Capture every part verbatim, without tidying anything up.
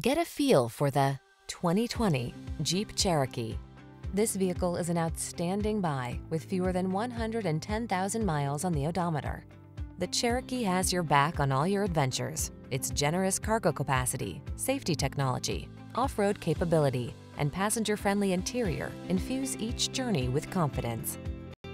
Get a feel for the twenty twenty Jeep Cherokee. This vehicle is an outstanding buy with fewer than one hundred ten thousand miles on the odometer. The Cherokee has your back on all your adventures. Its generous cargo capacity, safety technology, off-road capability, and passenger-friendly interior infuse each journey with confidence.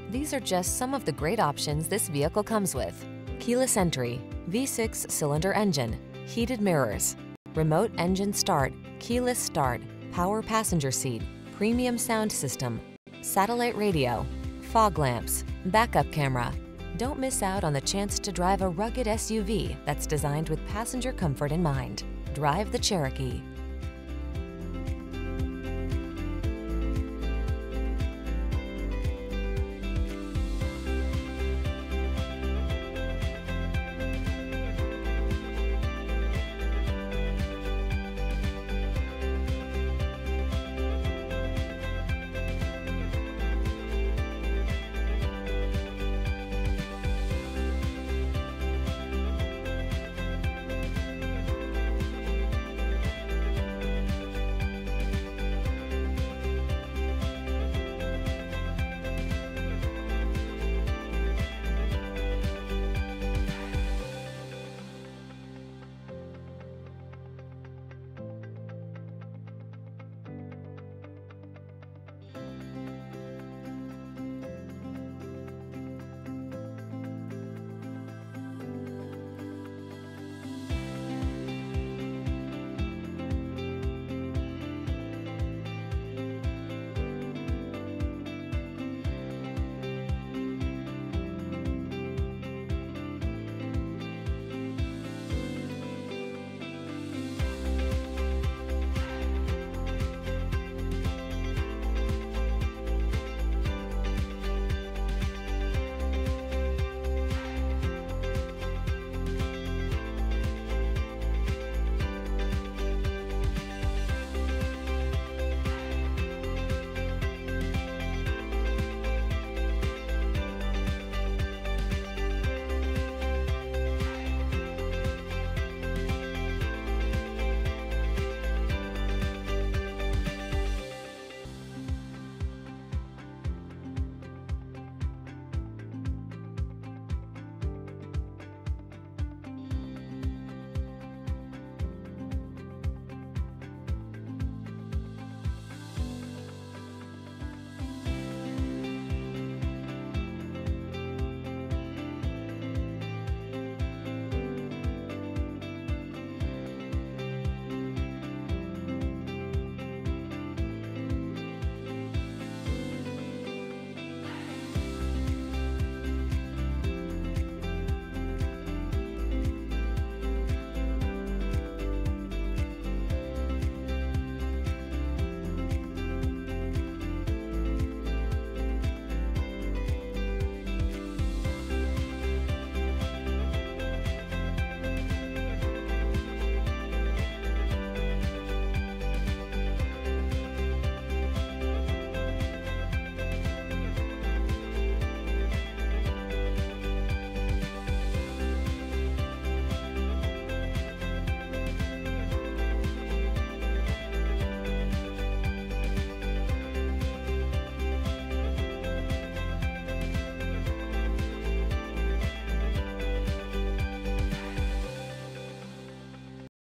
These are just some of the great options this vehicle comes with: keyless entry, V six cylinder engine, heated mirrors, remote engine start, keyless start, power passenger seat, premium sound system, satellite radio, fog lamps, backup camera. Don't miss out on the chance to drive a rugged S U V that's designed with passenger comfort in mind. Drive the Cherokee.